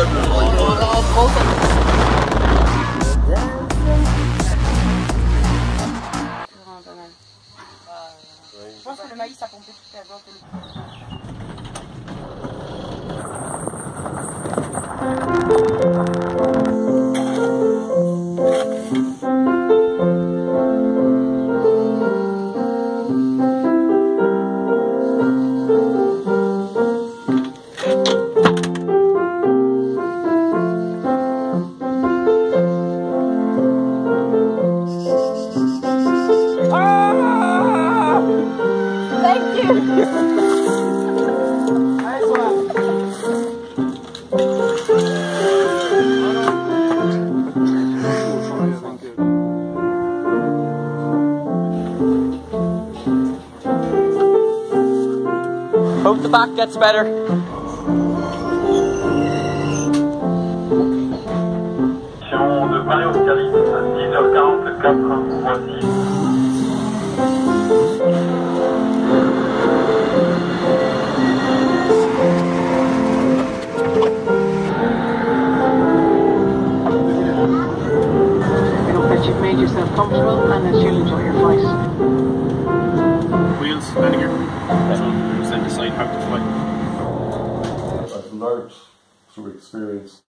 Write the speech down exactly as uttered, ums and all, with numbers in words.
Je pense que le maïs a pompé tout à l'heure. Hope the back gets better. De Paris au Calice, dix heures quarante-quatre, voici. You've made yourself comfortable and that you'll enjoy your flight. Wheels, vinegar, so then decide how to fly. I've learned through experience.